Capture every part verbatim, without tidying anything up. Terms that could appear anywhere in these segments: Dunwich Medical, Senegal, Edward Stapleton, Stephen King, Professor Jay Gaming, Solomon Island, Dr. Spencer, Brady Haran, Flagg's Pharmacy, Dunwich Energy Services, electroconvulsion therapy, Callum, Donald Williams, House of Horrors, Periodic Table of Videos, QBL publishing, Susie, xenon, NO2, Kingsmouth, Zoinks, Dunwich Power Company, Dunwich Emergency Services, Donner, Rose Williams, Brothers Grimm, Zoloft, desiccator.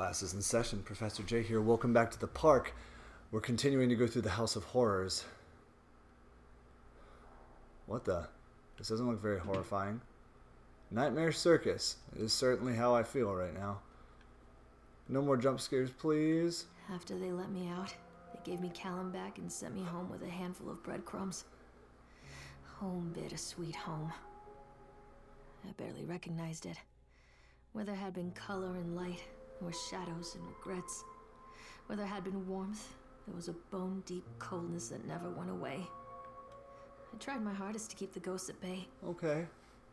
Class is in session. Professor Jay here. Welcome back to the park. We're continuing to go through the House of Horrors. What the? This doesn't look very horrifying. Nightmare Circus is certainly how I feel right now. No more jump scares, please. After they let me out, they gave me Callum back and sent me home with a handful of breadcrumbs. Home, bittersweet home. I barely recognized it. Where there had been color and light, there were shadows and regrets. Where there had been warmth, there was a bone-deep coldness that never went away. I tried my hardest to keep the ghosts at bay. Okay.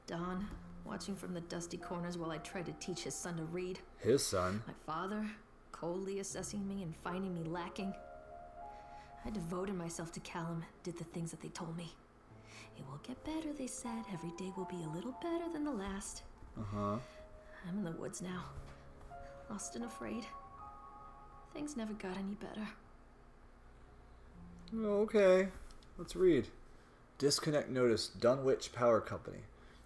Don, watching from the dusty corners while I tried to teach his son to read. His son? My father, coldly assessing me and finding me lacking. I devoted myself to Callum, did the things that they told me. It will get better, they said. Every day will be a little better than the last. Uh-huh. I'm in the woods now, lost and afraid. Things never got any better. Okay, let's read. Disconnect notice, Dunwich Power Company.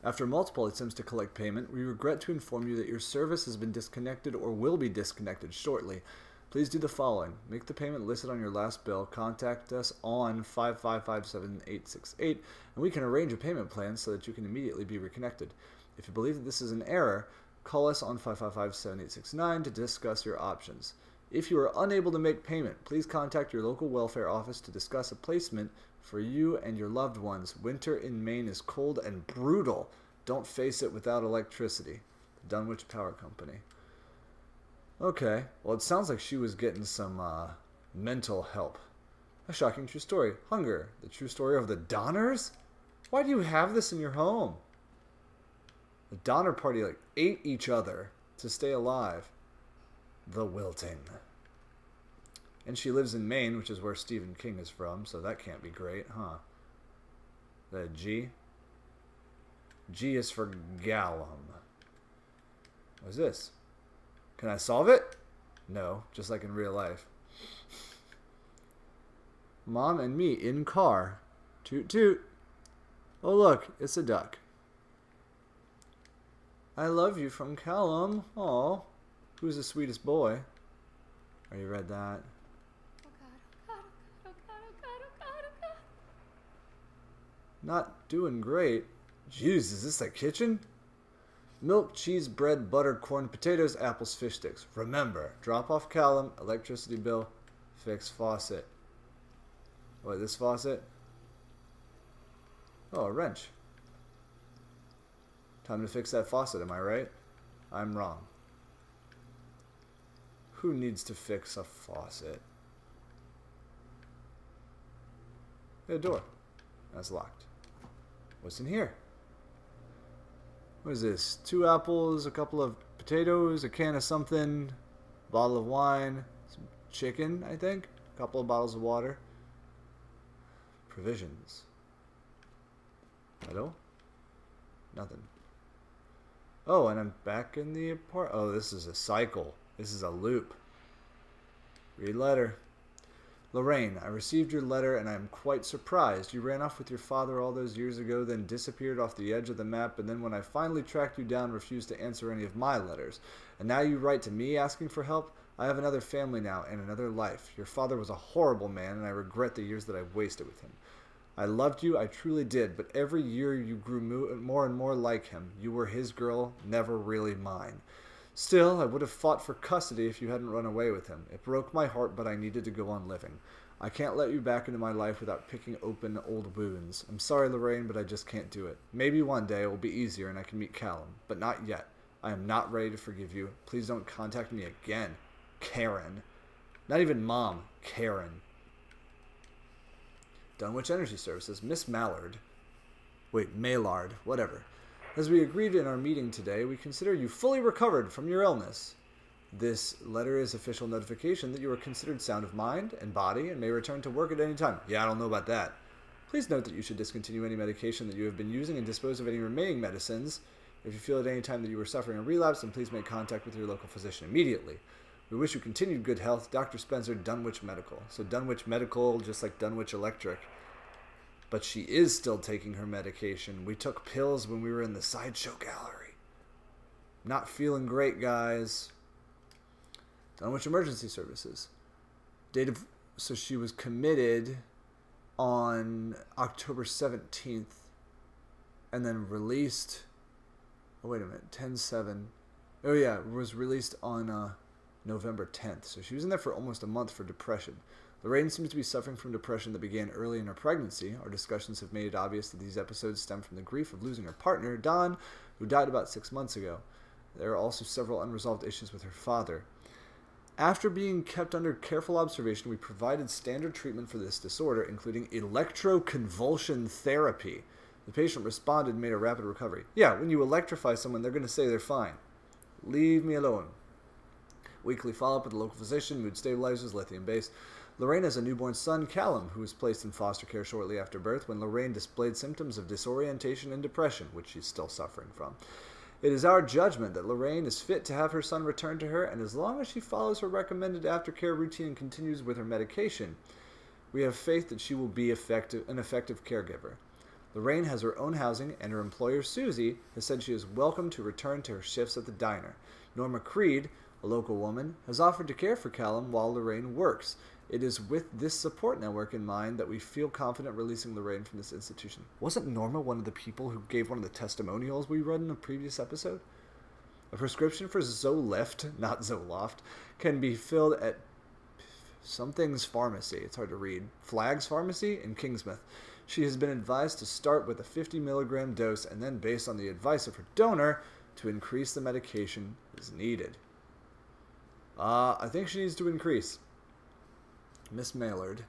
After multiple attempts to collect payment, we regret to inform you that your service has been disconnected or will be disconnected shortly. Please do the following. Make the payment listed on your last bill. Contact us on five five five, seven eight six eight, and we can arrange a payment plan so that you can immediately be reconnected. If you believe that this is an error, call us on five five five, seven eight six nine to discuss your options. If you are unable to make payment, please contact your local welfare office to discuss a placement for you and your loved ones. Winter in Maine is cold and brutal. Don't face it without electricity. The Dunwich Power Company. Okay. Well, it sounds like she was getting some uh, mental help. A shocking true story. Hunger. The true story of the Donners? Why do you have this in your home? The Donner Party like ate each other to stay alive. The Wilting. And she lives in Maine, which is where Stephen King is from, so that can't be great, huh? The G? G is for Gallum. What's this? Can I solve it? No, just like in real life. Mom and me in car. Toot toot. Oh look, it's a duck. I love you from Callum. Aw. Who's the sweetest boy? Are you read that? Not doing great. Jeez, is this the kitchen? Milk, cheese, bread, butter, corn, potatoes, apples, fish sticks. Remember, drop off Callum, electricity bill, fix faucet. What, this faucet? Oh, a wrench. Time to fix that faucet, am I right? I'm wrong. Who needs to fix a faucet? A door. That's locked. What's in here? What is this? Two apples, a couple of potatoes, a can of something, a bottle of wine, some chicken, I think, a couple of bottles of water. Provisions. Hello? Nothing. Oh, and I'm back in the apartment. Oh, this is a cycle. This is a loop. Read letter. Lorraine, I received your letter and I am quite surprised. You ran off with your father all those years ago, then disappeared off the edge of the map, and then when I finally tracked you down, refused to answer any of my letters. And now you write to me asking for help? I have another family now and another life. Your father was a horrible man, and I regret the years that I wasted with him. I loved you, I truly did, but every year you grew more and more like him. You were his girl, never really mine. Still, I would have fought for custody if you hadn't run away with him. It broke my heart, but I needed to go on living. I can't let you back into my life without picking open old wounds. I'm sorry, Lorraine, but I just can't do it. Maybe one day it will be easier and I can meet Callum, but not yet. I am not ready to forgive you. Please don't contact me again. Karen. Not even Mom. Karen. Dunwich Energy Services, Miss Mallard. Wait, Maylard, whatever. As we agreed in our meeting today, we consider you fully recovered from your illness. This letter is official notification that you are considered sound of mind and body and may return to work at any time. Yeah, I don't know about that. Please note that you should discontinue any medication that you have been using and dispose of any remaining medicines. If you feel at any time that you are suffering a relapse, then please make contact with your local physician immediately. We wish you continued good health. Doctor Spencer, Dunwich Medical. So Dunwich Medical, just like Dunwich Electric. But she is still taking her medication. We took pills when we were in the Sideshow Gallery. Not feeling great, guys. Dunwich Emergency Services. Date of, so she was committed on October seventeenth and then released, oh wait a minute, ten seven. Oh yeah, was released on uh, November tenth. So she was in there for almost a month for depression. Lorraine seems to be suffering from depression that began early in her pregnancy. Our discussions have made it obvious that these episodes stem from the grief of losing her partner, Don, who died about six months ago. There are also several unresolved issues with her father. After being kept under careful observation, we provided standard treatment for this disorder, including electroconvulsion therapy. The patient responded and made a rapid recovery. Yeah, when you electrify someone, they're going to say they're fine. Leave me alone. Weekly follow-up with the local physician, mood stabilizers, lithium base. Lorraine has a newborn son, Callum, who was placed in foster care shortly after birth when Lorraine displayed symptoms of disorientation and depression, which she's still suffering from. It is our judgment that Lorraine is fit to have her son returned to her, and as long as she follows her recommended aftercare routine and continues with her medication, we have faith that she will be effective, an effective caregiver. Lorraine has her own housing, and her employer, Susie, has said she is welcome to return to her shifts at the diner. Norma Creed, a local woman, has offered to care for Callum while Lorraine works. It is with this support network in mind that we feel confident releasing Lorraine from this institution. Wasn't Norma one of the people who gave one of the testimonials we read in a previous episode? A prescription for Zolift, not Zoloft, can be filled at something's pharmacy. It's hard to read. Flagg's Pharmacy in Kingsmouth. She has been advised to start with a fifty milligram dose and then, based on the advice of her donor, to increase the medication as needed. Uh, I think she needs to increase. Miss Maillard,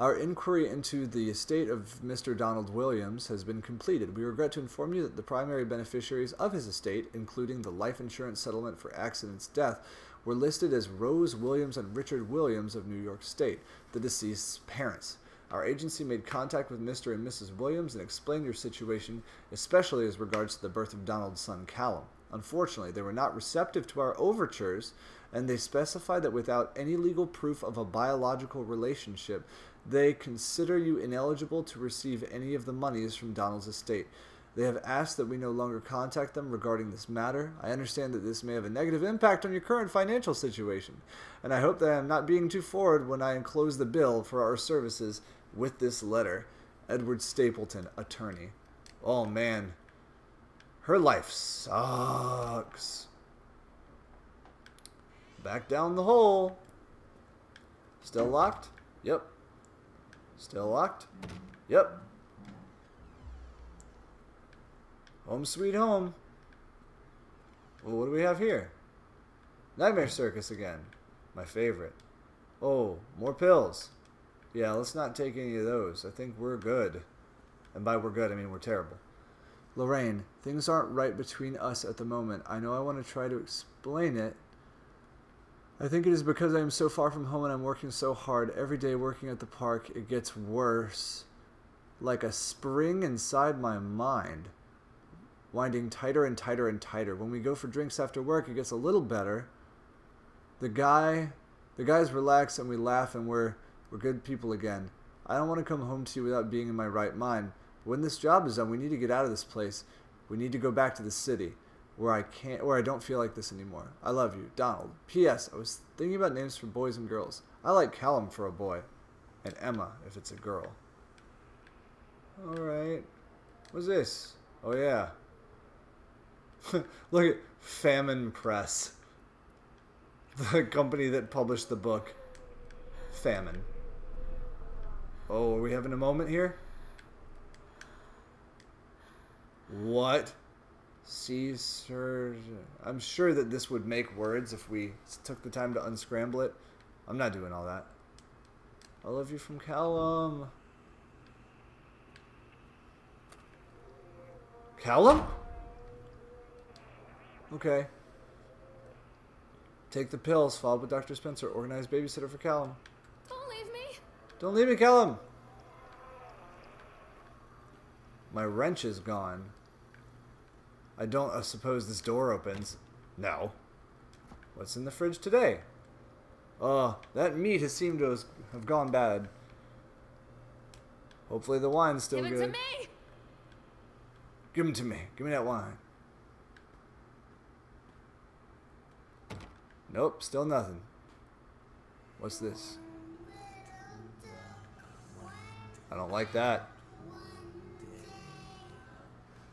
our inquiry into the estate of Mister Donald Williams has been completed. We regret to inform you that the primary beneficiaries of his estate, including the life insurance settlement for accident's death, were listed as Rose Williams and Richard Williams of New York State, the deceased's parents. Our agency made contact with Mister and Missus Williams and explained your situation, especially as regards to the birth of Donald's son Callum. Unfortunately, they were not receptive to our overtures, and they specify that without any legal proof of a biological relationship, they consider you ineligible to receive any of the monies from Donald's estate. They have asked that we no longer contact them regarding this matter. I understand that this may have a negative impact on your current financial situation, and I hope that I am not being too forward when I enclose the bill for our services with this letter. Edward Stapleton, attorney. Oh, man. Her life sucks. Back down the hole. Still locked? Yep. Still locked? Yep. Home sweet home. Well, what do we have here? Nightmare Circus again. My favorite. Oh, more pills. Yeah, let's not take any of those. I think we're good. And by we're good, I mean we're terrible. Lorraine, things aren't right between us at the moment. I know I want to try to explain it. I think it is because I am so far from home and I'm working so hard. Every day working at the park, it gets worse. Like a spring inside my mind. Winding tighter and tighter and tighter. When we go for drinks after work, it gets a little better. The guy, the guys relax and we laugh and we're, we're good people again. I don't want to come home to you without being in my right mind. When this job is done, we need to get out of this place. We need to go back to the city where I can't, where I don't feel like this anymore. I love you, Donald. P S. I was thinking about names for boys and girls. I like Callum for a boy, and Emma if it's a girl. All right. What's this? Oh yeah. Look at Famine Press, the company that published the book. Famine. Oh, are we having a moment here? What? See, sir. I'm sure that this would make words if we took the time to unscramble it. I'm not doing all that. I love you from Callum. Callum? Okay. Take the pills. Followed with Doctor Spencer. Organized babysitter for Callum. Don't leave me. Don't leave me, Callum. My wrench is gone. I don't uh, suppose this door opens. No. What's in the fridge today? Uh, that meat has seemed to have gone bad. Hopefully the wine's still good. Give it to me. Give it to me. Give me that wine. Nope, still nothing. What's this? I don't like that.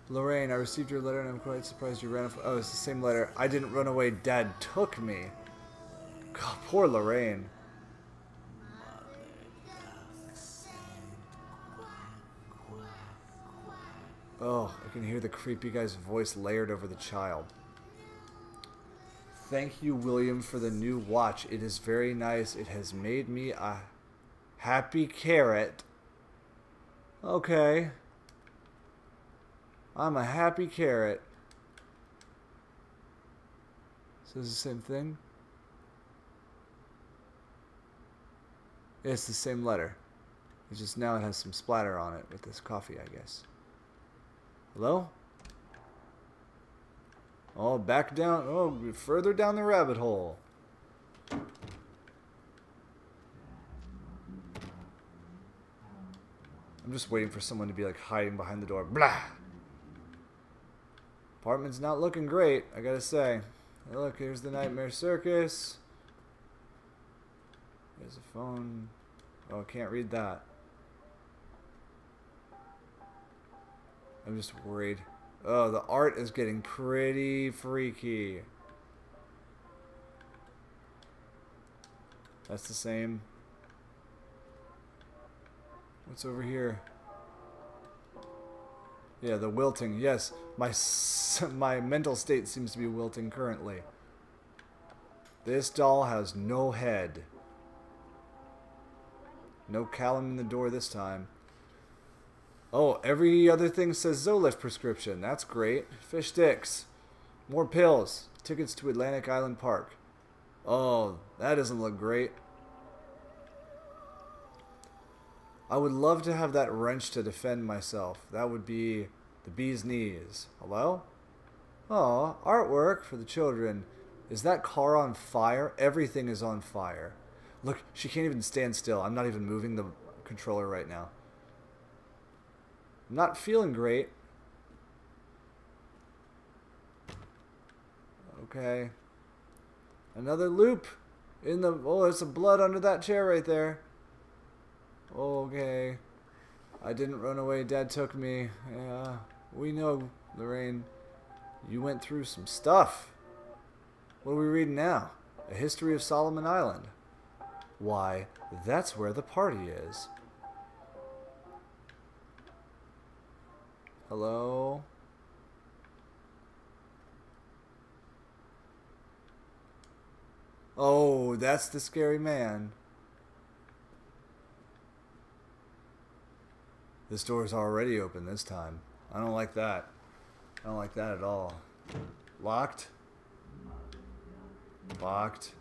Lorraine, I received your letter and I'm quite surprised you ran off. Oh, it's the same letter. I didn't run away. Dad took me. God, poor Lorraine. Oh, I can hear the creepy guy's voice layered over the child. Thank you, William, for the new watch. It is very nice. It has made me a happy carrot. Okay. I'm a happy carrot. So it's the same thing? It's the same letter. It's just now it has some splatter on it with this coffee, I guess. Hello? Oh, back down. Oh, further down the rabbit hole. I'm just waiting for someone to be like hiding behind the door. Blah! Apartment's not looking great, I gotta say. Hey, look, here's the Nightmare Circus. There's a phone. Oh, I can't read that. I'm just worried. Oh, the art is getting pretty freaky. That's the same. What's over here? Yeah, the wilting. Yes, my s my mental state seems to be wilting currently. This doll has no head. No Callum in the door this time. Oh, every other thing says Zolift prescription. That's great. Fish sticks. More pills. Tickets to Atlantic Island Park. Oh, that doesn't look great. I would love to have that wrench to defend myself. That would be the bee's knees. Hello? Oh, artwork for the children. Is that car on fire? Everything is on fire. Look, she can't even stand still. I'm not even moving the controller right now. Not feeling great. Okay. Another loop in the... Oh, there's some blood under that chair right there. Okay. I didn't run away. Dad took me. Yeah. We know, Lorraine. You went through some stuff. What are we reading now? A History of Solomon Island. Why, that's where the party is. Hello? Oh, that's the scary man. This door's already open this time. I don't like that. I don't like that at all. Locked? Locked.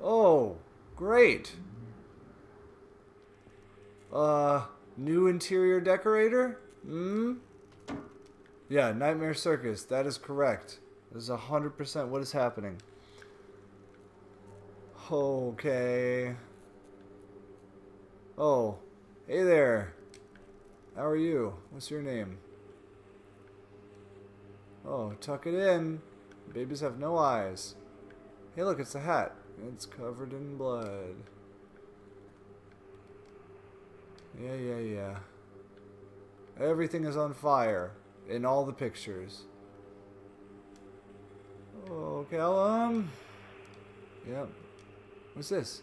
Oh, great. Uh... New interior decorator? Hmm? Yeah, Nightmare Circus. That is correct. This is one hundred percent what is happening. Okay. Oh. Hey there. How are you? What's your name? Oh, tuck it in. Babies have no eyes. Hey, look, it's a hat. It's covered in blood. Yeah, yeah, yeah. Everything is on fire in all the pictures. Oh, Callum. Yep. What's this?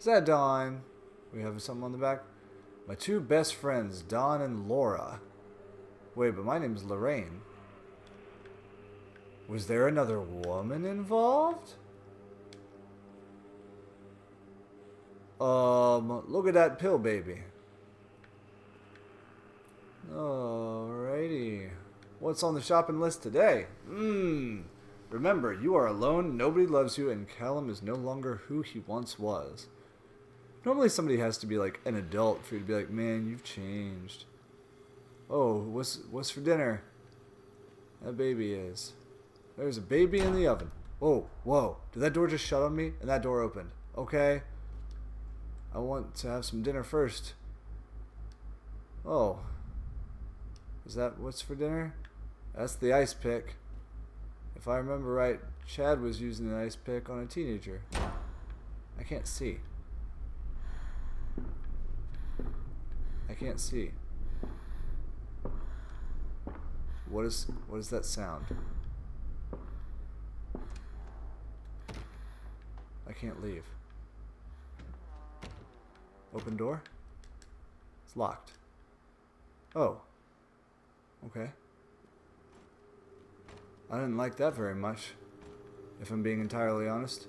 Is that Don? We have something on the back. My two best friends, Don and Laura. Wait, but my name's Lorraine. Was there another woman involved? Um, look at that pill baby. Alrighty. What's on the shopping list today? Mmm. Remember, you are alone, nobody loves you, and Callum is no longer who he once was. Normally somebody has to be like an adult for you to be like, man, you've changed. Oh, what's, what's for dinner? That baby is. There's a baby in the oven. Whoa, whoa. Did that door just shut on me? And that door opened. Okay. I want to have some dinner first. Oh. Is that what's for dinner? That's the ice pick. If I remember right, Chad was using an ice pick on a teenager. I can't see. I can't see. What is what is that sound? I can't leave. Open door? It's locked. Oh. Okay. I didn't like that very much, if I'm being entirely honest.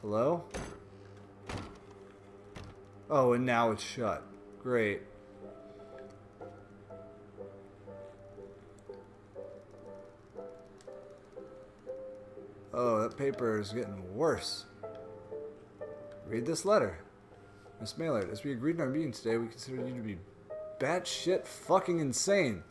Hello? Oh, and now it's shut. Great. Oh, that paper is getting worse. Read this letter. Miss Maillard, as we agreed in our meeting today, we consider you to be batshit fucking insane.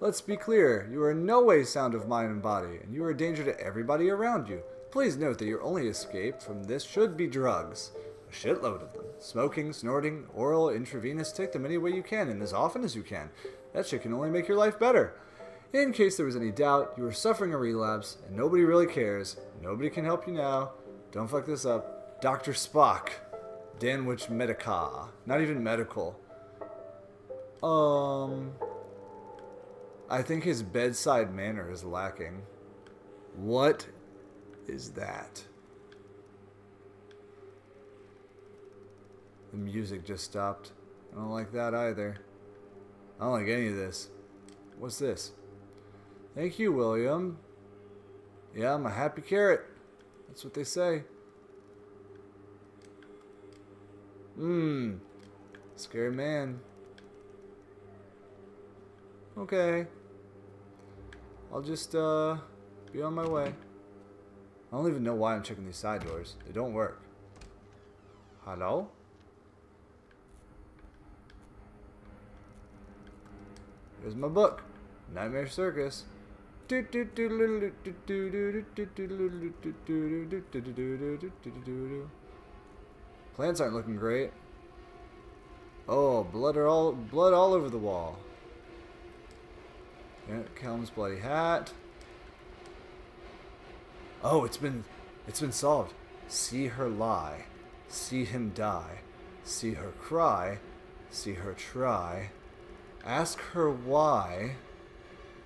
Let's be clear, you are in no way sound of mind and body, and you are a danger to everybody around you. Please note that your only escape from this should be drugs. A shitload of them. Smoking, snorting, oral, intravenous, take them any way you can, and as often as you can. That shit can only make your life better. In case there was any doubt, you are suffering a relapse, and nobody really cares. Nobody can help you now. Don't fuck this up. Doctor Spock. Dunwich Medical. Not even medical. Um... I think his bedside manner is lacking. What is that? The music just stopped. I don't like that either. I don't like any of this. What's this? Thank you, William. Yeah, I'm a happy carrot. That's what they say. Mmm. Scary man. Okay. I'll just, uh, be on my way. I don't even know why I'm checking these side doors. They don't work. Hello? Here's my book. Nightmare Circus. Plants aren't looking great. Oh, blood are all blood all over the wall. Yeah, Calum's bloody hat. Oh, it's been it's been solved. See her lie. See him die. See her cry. See her try. Ask her why.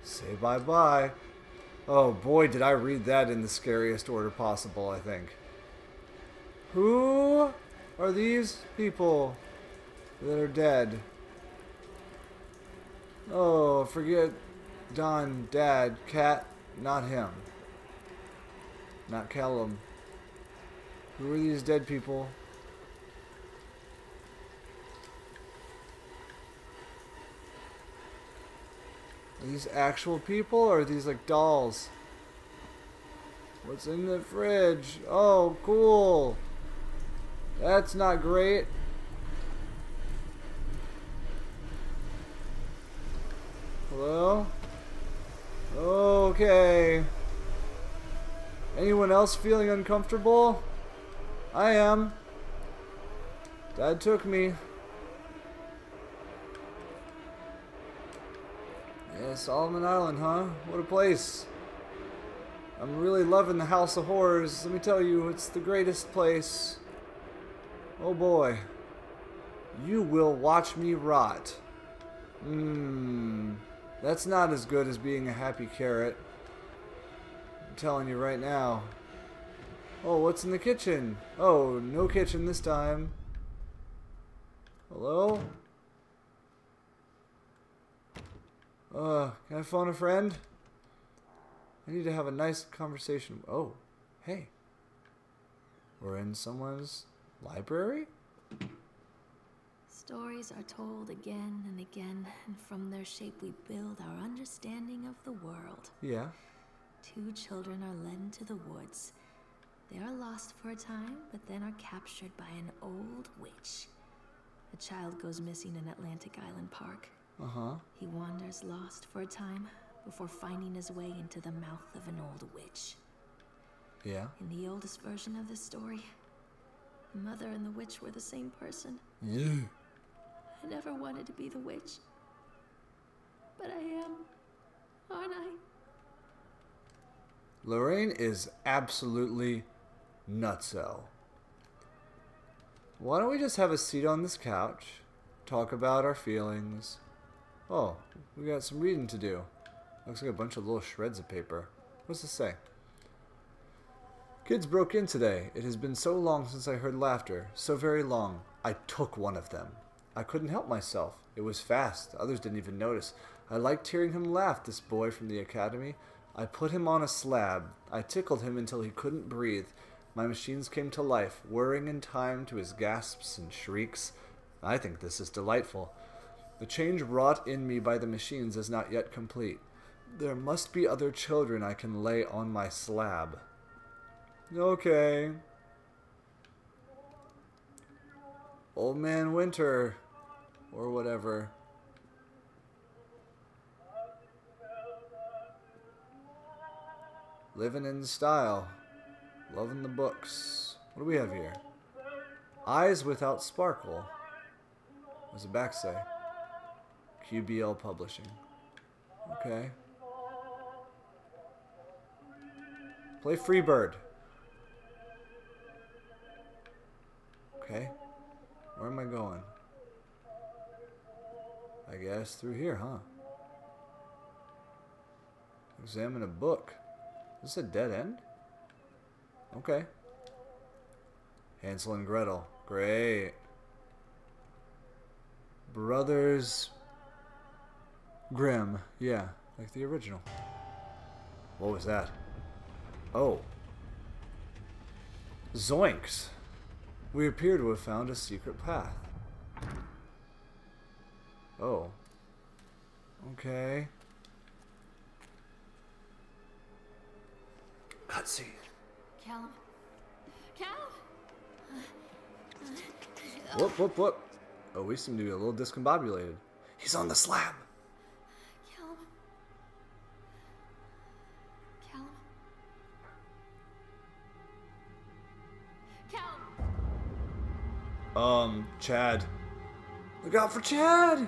Say bye-bye. Oh boy, did I read that in the scariest order possible, I think. Who are these people that are dead? Oh, forget Don, Dad, Cat, not him. Not Callum. Who are these dead people? Are these actual people, or are these like dolls? What's in the fridge? Oh, cool. That's not great. Hello? Okay. Anyone else feeling uncomfortable? I am. Dad took me. Yeah, Solomon Island, huh? What a place. I'm really loving the House of Horrors. Let me tell you, it's the greatest place. Oh boy. You will watch me rot. Mmm. That's not as good as being a happy carrot. I'm telling you right now. Oh, what's in the kitchen? Oh, no kitchen this time. Hello? Uh, can I phone a friend? I need to have a nice conversation. Oh, hey. We're in someone's library? Stories are told again and again, and from their shape we build our understanding of the world. Yeah. Two children are led to the woods. They are lost for a time, but then are captured by an old witch. A child goes missing in Atlantic Island Park. Uh-huh. He wanders lost for a time before finding his way into the mouth of an old witch. Yeah. In the oldest version of this story, the mother and the witch were the same person. Yeah. I never wanted to be the witch. But I am, aren't I? Lorraine is absolutely nutso. Why don't we just have a seat on this couch, talk about our feelings. Oh, we got some reading to do. Looks like a bunch of little shreds of paper. What's this say? Kids broke in today. It has been so long since I heard laughter. So very long. I took one of them. I couldn't help myself. It was fast. Others didn't even notice. I liked hearing him laugh, this boy from the academy. I put him on a slab. I tickled him until he couldn't breathe. My machines came to life, whirring in time to his gasps and shrieks. I think this is delightful. The change wrought in me by the machines is not yet complete. There must be other children I can lay on my slab. Okay. Old Man Winter, or whatever. Living in style. Loving the books. What do we have here? Eyes Without Sparkle. What's the back say? Q B L Publishing. Okay. Play Freebird. Okay. Where am I going? I guess through here, huh? Examine a book. Is this a dead end? Okay. Hansel and Gretel. Great. Brothers Grimm. Yeah, like the original. What was that? Oh. Zoinks. We appear to have found a secret path. Oh. Okay. Cutscene. Callum. Callum. Whoop, whoop, whoop. Oh, we seem to be a little discombobulated. He's on the slab. Callum. Callum. Callum. Um, Chad. Look out for Chad.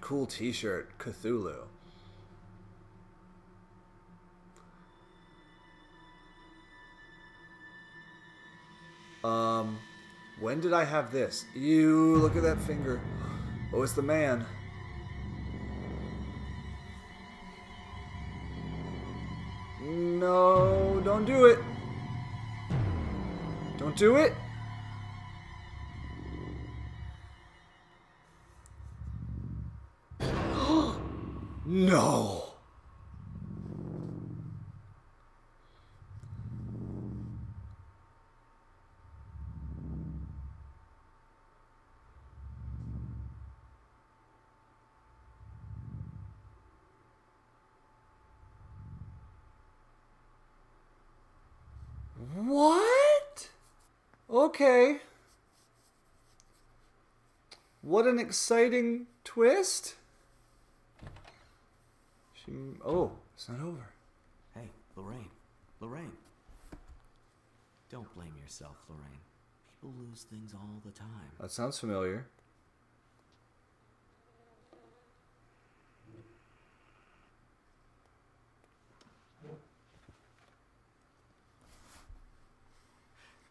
Cool t-shirt, Cthulhu. Um, when did I have this? Ew, look at that finger. Oh, it's the man. No, don't do it. Don't do it. No. What? Okay. What an exciting twist. She, oh, it's not over. Hey, Lorraine. Lorraine. Don't blame yourself, Lorraine. People lose things all the time. That sounds familiar.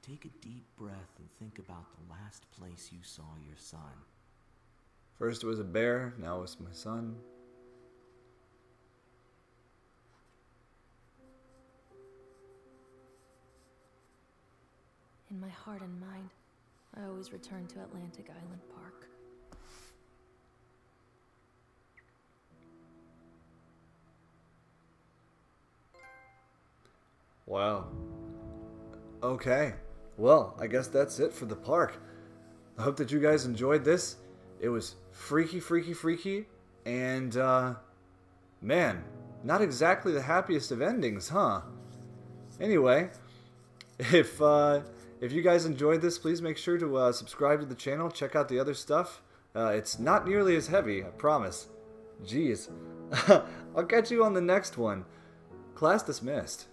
Take a deep breath and think about the last place you saw your son. First it was a bear, now it's my son. In my heart and mind, I always return to Atlantic Island Park. Wow. Okay. Well, I guess that's it for the park. I hope that you guys enjoyed this. It was freaky, freaky, freaky. And, uh, man, not exactly the happiest of endings, huh? Anyway, if, uh... if you guys enjoyed this, please make sure to uh, subscribe to the channel. Check out the other stuff. Uh, it's not nearly as heavy, I promise. Jeez. I'll catch you on the next one. Class dismissed.